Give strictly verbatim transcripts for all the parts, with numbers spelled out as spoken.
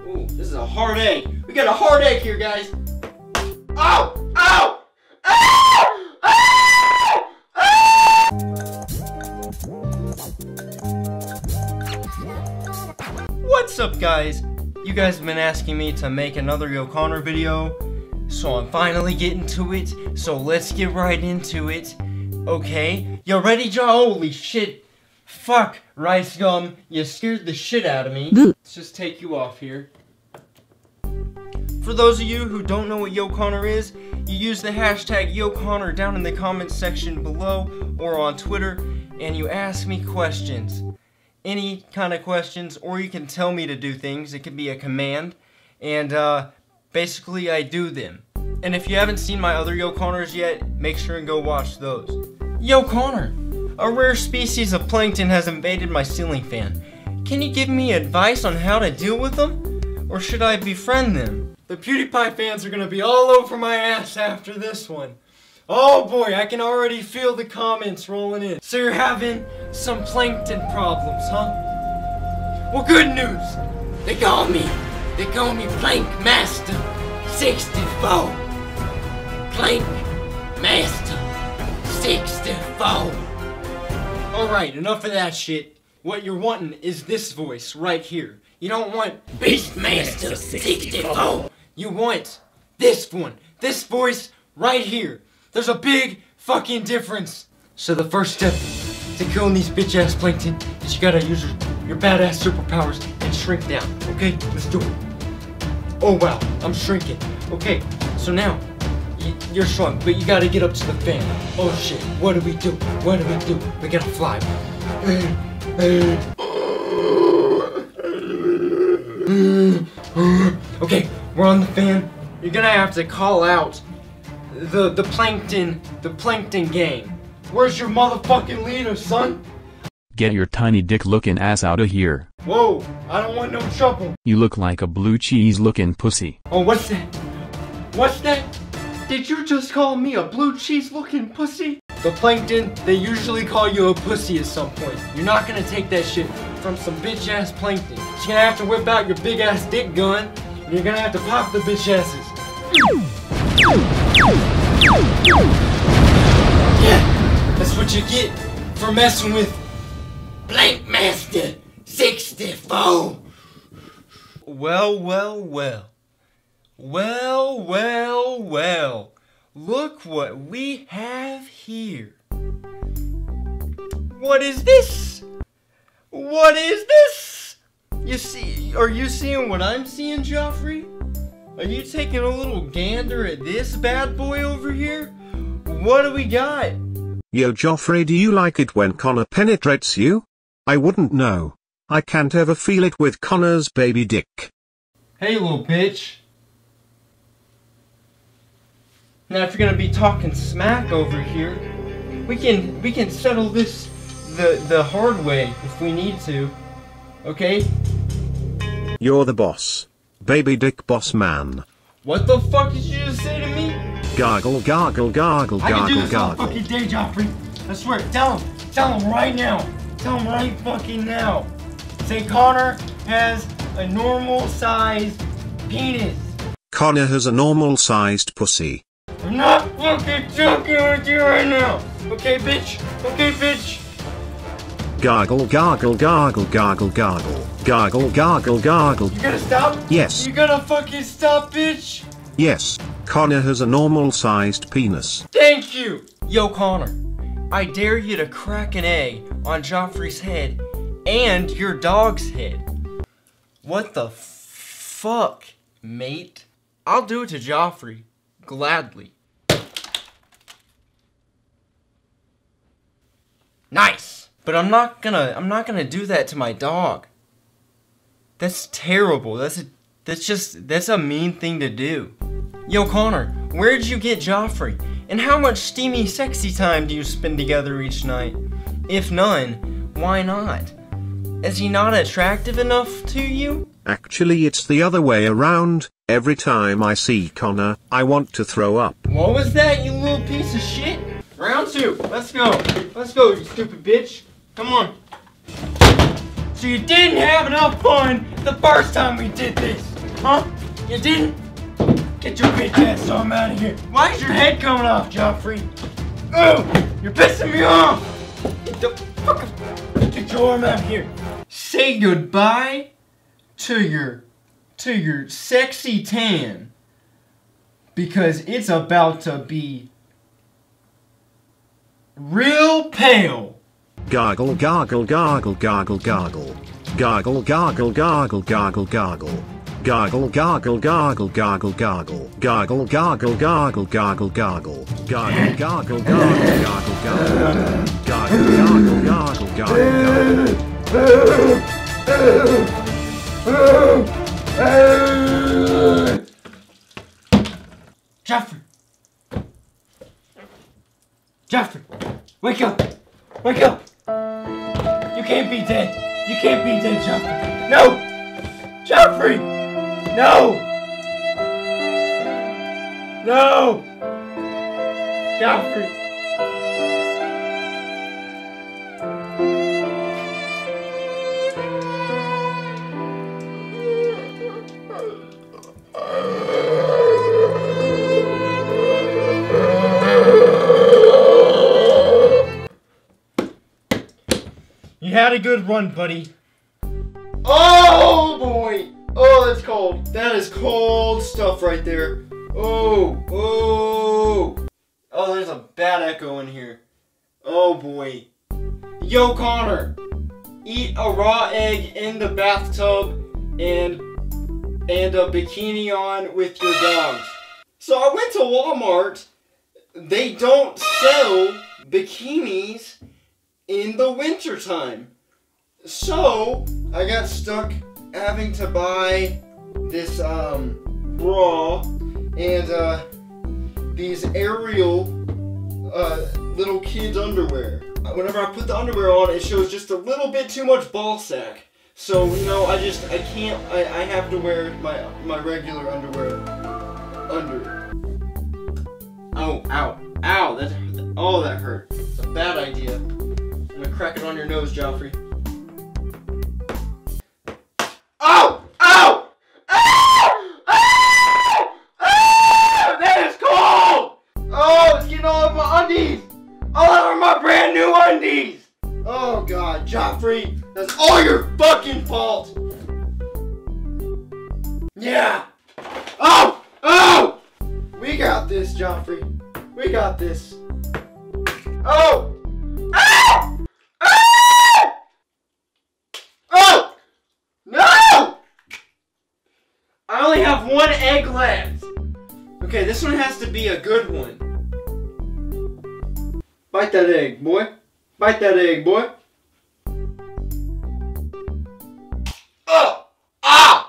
Ooh, this is a hard egg. We got a hard egg here, guys. Ow! Ow! Ow! Ow! Ow! What's up, guys? You guys have been asking me to make another Yo Connor video, so I'm finally getting to it. So let's get right into it. Okay, you ready, Joe? Holy shit! Fuck, Rice Gum, you scared the shit out of me. Let's just take you off here. For those of you who don't know what Yo Connor is, you use the hashtag Yo Connor down in the comments section below or on Twitter, and you ask me questions. Any kind of questions, or you can tell me to do things. It can be a command, and uh, basically I do them. And if you haven't seen my other Yo Connors yet, make sure and go watch those. Yo Connor! A rare species of plankton has invaded my ceiling fan. Can you give me advice on how to deal with them? Or should I befriend them? The PewDiePie fans are gonna be all over my ass after this one. Oh boy, I can already feel the comments rolling in. So you're having some plankton problems, huh? Well, good news! They call me, they call me Plank Master sixty-four. Plank Master sixty-four. Alright, enough of that shit. What you're wanting is this voice right here. You don't want Beastmaster sixty-four. You want this one. This voice right here. There's a big fucking difference. So the first step to killing these bitch ass plankton is you gotta use your, your badass superpowers and shrink down. Okay, let's do it. Oh wow, I'm shrinking. Okay, so now you're shrunk, but you gotta get up to the fan. Oh shit, what do we do? What do we do? We gotta fly. Okay, we're on the fan. You're gonna have to call out the the plankton, the plankton gang. Where's your motherfucking leader, son? Get your tiny dick looking ass out of here. Whoa, I don't want no trouble. You look like a blue cheese looking pussy. Oh, what's that? What's that? Did you just call me a blue cheese looking pussy? The plankton, they usually call you a pussy at some point. You're not gonna take that shit from some bitch ass plankton. You're gonna have to whip out your big ass dick gun, and you're gonna have to pop the bitch asses. Yeah, that's what you get for messing with Plank Master sixty-four. Well, well, well. Well, well, well, look what we have here. What is this? What is this? You see, are you seeing what I'm seeing, Joffrey? Are you taking a little gander at this bad boy over here? What do we got? Yo, Joffrey, do you like it when Connor penetrates you? I wouldn't know. I can't ever feel it with Connor's baby dick. Hey, little bitch. Now, if you're gonna be talking smack over here, we can we can settle this the the hard way if we need to. Okay? You're the boss, baby dick boss man. What the fuck did you just say to me? Gargle, gargle, gargle, gargle, gargle. I can do this all fucking day, Joffrey. I swear. Tell him, tell him right now. Tell him right fucking now. Say Connor has a normal sized penis. Connor has a normal sized pussy. I'm not fucking joking with you right now! Okay, bitch? Okay, bitch? Gargle, gargle, gargle, gargle, gargle. Gargle, gargle, gargle. You gotta stop? Yes. You gotta fucking stop, bitch? Yes. Connor has a normal-sized penis. Thank you! Yo, Connor. I dare you to crack an egg on Joffrey's head and your dog's head. What the fuck, mate? I'll do it to Joffrey. Gladly. Nice! But I'm not gonna, I'm not gonna do that to my dog. That's terrible. That's a, that's just, that's a mean thing to do. Yo, Connor, where'd you get Joffrey? And how much steamy sexy time do you spend together each night? If none, why not? Is he not attractive enough to you? Actually, it's the other way around. Every time I see Connor, I want to throw up. What was that, you little piece of shit? Round two, let's go. Let's go, you stupid bitch. Come on. So you didn't have enough fun the first time we did this, huh? You didn't? Get your bitch ass on out of here. Why is your head coming off, Joffrey? Oh, you're pissing me off. Get the fucking, get your arm out of here. Say goodbye to your, to your sexy tan, because it's about to be real pale. Gargle, gargle, gargle, gargle, gargle. Gargle, gargle, gargle, gargle, gargle. Gargle, gargle, gargle, gargle, gargle. Gargle, gargle, gargle, gargle, gargle. Gargle, gargle, gargle, gargle, gargle. Gargle, gargle, gargle, gargle, gargle. Joffrey! Joffrey! Wake up! Wake up! You can't be dead. You can't be dead, Joffrey. No! Joffrey! No! No! Joffrey! You had a good run, buddy. Oh boy! Oh, that's cold. That is cold stuff right there. Oh, oh. Oh, there's a bad echo in here. Oh boy. Yo Connor, eat a raw egg in the bathtub and and a bikini on with your dogs. So I went to Walmart. They don't sell bikinis in the winter time. So I got stuck having to buy this um bra and uh these aerial uh little kids underwear. Whenever I put the underwear on, it shows just a little bit too much ball sack. So you know, I just I can't I, I have to wear my my regular underwear under. Oh, ow, ow, that oh that hurt. It's a bad idea. I'm gonna crack it on your nose, Joffrey. Ow! Ow! Ow! Ow! Ow! That is cold! Oh, it's getting all over my undies! All over my brand new undies! Oh god, Joffrey, that's all your fucking fault! Yeah! Oh! Oh! We got this, Joffrey. We got this. Oh! Have one egg left. Okay, this one has to be a good one. Bite that egg, boy. Bite that egg, boy. Oh! Ah!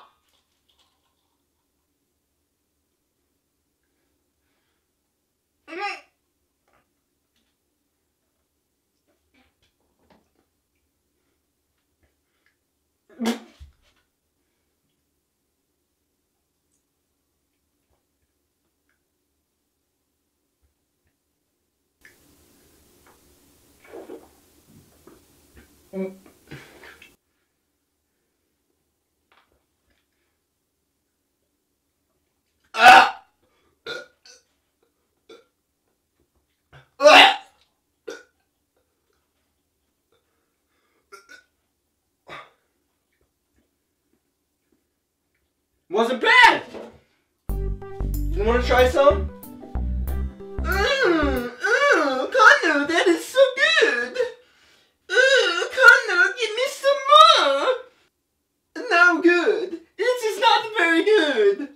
Mm-hmm. Ah! Wasn't bad. You want to try some? Mmm, mmm, Connor, that is so good. Good. This is not very good.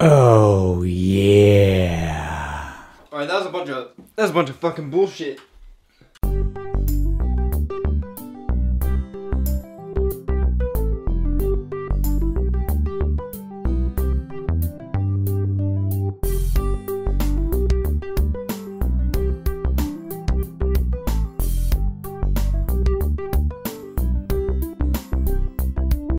Oh yeah. Alright, that was a bunch of that's a bunch of fucking bullshit.